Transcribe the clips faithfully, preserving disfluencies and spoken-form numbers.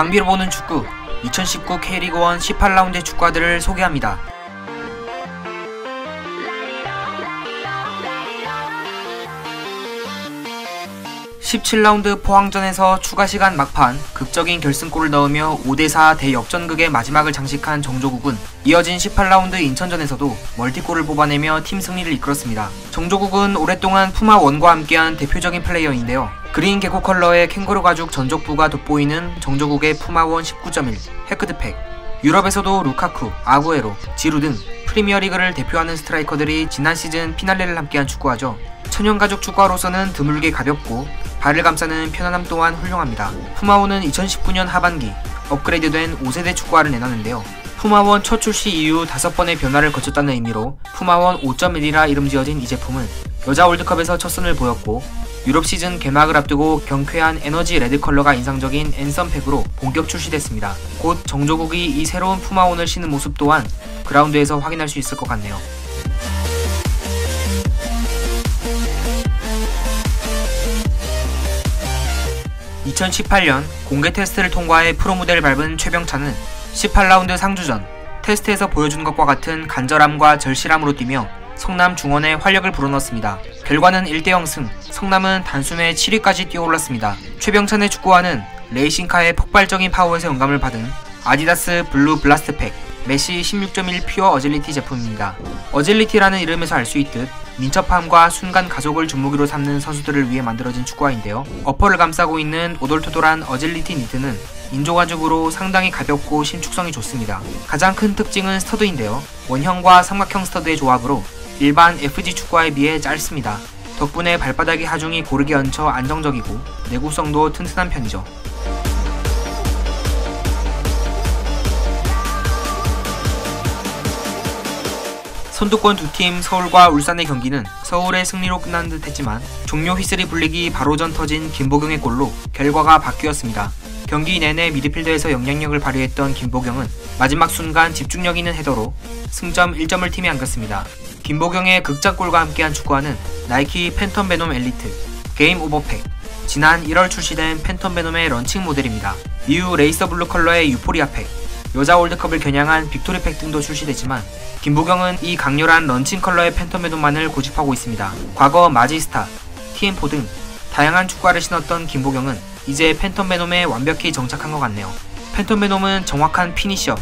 장비로 보는 축구 이천십구 K리그원 십팔 라운드 축구화들을 소개합니다. 십칠 라운드 포항전에서 추가시간 막판 극적인 결승골을 넣으며 오 대 사 대역전극의 마지막을 장식한 정조국은 이어진 십팔 라운드 인천전에서도 멀티골을 뽑아내며 팀 승리를 이끌었습니다. 정조국은 오랫동안 푸마원과 함께한 대표적인 플레이어인데요. 그린 개코 컬러의 캥거루 가죽 전족부가 돋보이는 정조국의 푸마원 십구 점 일, 헤크드팩, 유럽에서도 루카쿠, 아구에로, 지루 등 프리미어리그를 대표하는 스트라이커들이 지난 시즌 피날레를 함께한 축구화죠. 천연가죽 축구화로서는 드물게 가볍고 발을 감싸는 편안함 또한 훌륭합니다. 푸마원은 이천십구 년 하반기 업그레이드된 오 세대 축구화를 내놨는데요. 푸마원 첫 출시 이후 다섯 번의 변화를 거쳤다는 의미로 푸마원 오 점 일이라 이름 지어진 이 제품은 여자 월드컵에서 첫선을 보였고 유럽 시즌 개막을 앞두고 경쾌한 에너지 레드 컬러가 인상적인 앤썸팩으로 본격 출시됐습니다. 곧 정조국이 이 새로운 푸마원을 신은 모습 또한 그라운드에서 확인할 수 있을 것 같네요. 이천십팔 년 공개 테스트를 통과해 프로 무대를 밟은 최병찬은 십팔 라운드 상주전 테스트에서 보여준 것과 같은 간절함과 절실함으로 뛰며 성남 중원에 활력을 불어넣었습니다. 결과는 일 대 영 승, 성남은 단숨에 칠 위까지 뛰어올랐습니다. 최병찬의 축구화는 레이싱카의 폭발적인 파워에서 영감을 받은 아디다스 블루 블라스트팩, 메시 십육 점 일 퓨어 어질리티 제품입니다. 어질리티라는 이름에서 알 수 있듯 민첩함과 순간 가속을 주무기로 삼는 선수들을 위해 만들어진 축구화인데요. 어퍼를 감싸고 있는 오돌토돌한 어질리티 니트는 인조가죽으로 상당히 가볍고 신축성이 좋습니다. 가장 큰 특징은 스터드인데요. 원형과 삼각형 스터드의 조합으로 일반 에프지 축구화에 비해 짧습니다. 덕분에 발바닥의 하중이 고르게 얹혀 안정적이고 내구성도 튼튼한 편이죠. 선두권 두 팀 서울과 울산의 경기는 서울의 승리로 끝난 듯 했지만 종료 휘슬이 불리기 바로 전 터진 김보경의 골로 결과가 바뀌었습니다. 경기 내내 미드필더에서 영향력을 발휘했던 김보경은 마지막 순간 집중력 있는 헤더로 승점 일 점을 팀에 안겼습니다. 김보경의 극장골과 함께한 축구화는 나이키 팬텀 베놈 엘리트, 게임 오버팩, 지난 일월 출시된 팬텀 베놈의 런칭 모델입니다. 이후 레이서 블루 컬러의 유포리아팩, 여자 월드컵을 겨냥한 빅토리팩 등도 출시됐지만 김보경은 이 강렬한 런칭 컬러의 팬텀 베놈만을 고집하고 있습니다. 과거 마지스타, 티엔포 등 다양한 축구화를 신었던 김보경은 이제 팬텀 베놈에 완벽히 정착한 것 같네요. 팬텀 베놈은 정확한 피니셔,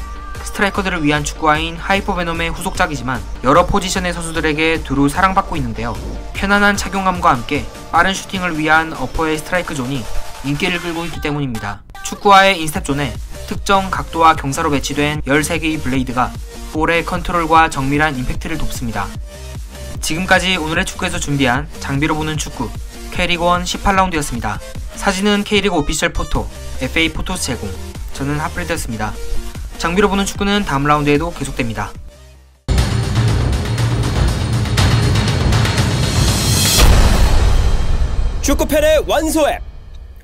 스트라이커들을 위한 축구화인 하이퍼 베놈의 후속작이지만 여러 포지션의 선수들에게 두루 사랑받고 있는데요. 편안한 착용감과 함께 빠른 슈팅을 위한 어퍼의 스트라이크 존이 인기를 끌고 있기 때문입니다. 축구화의 인스텝 존에 특정 각도와 경사로 배치된 열세 개의 블레이드가 볼의 컨트롤과 정밀한 임팩트를 돕습니다. 지금까지 오늘의 축구에서 준비한 장비로 보는 축구 K리그원 십팔 라운드였습니다. 사진은 K리그 오피셜 포토, 에프에이 포토스 제공, 저는 핫플레드였습니다. 장비로 보는 축구는 다음 라운드에도 계속됩니다. 축구팬의 완소앱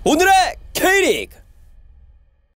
오늘의 K리그!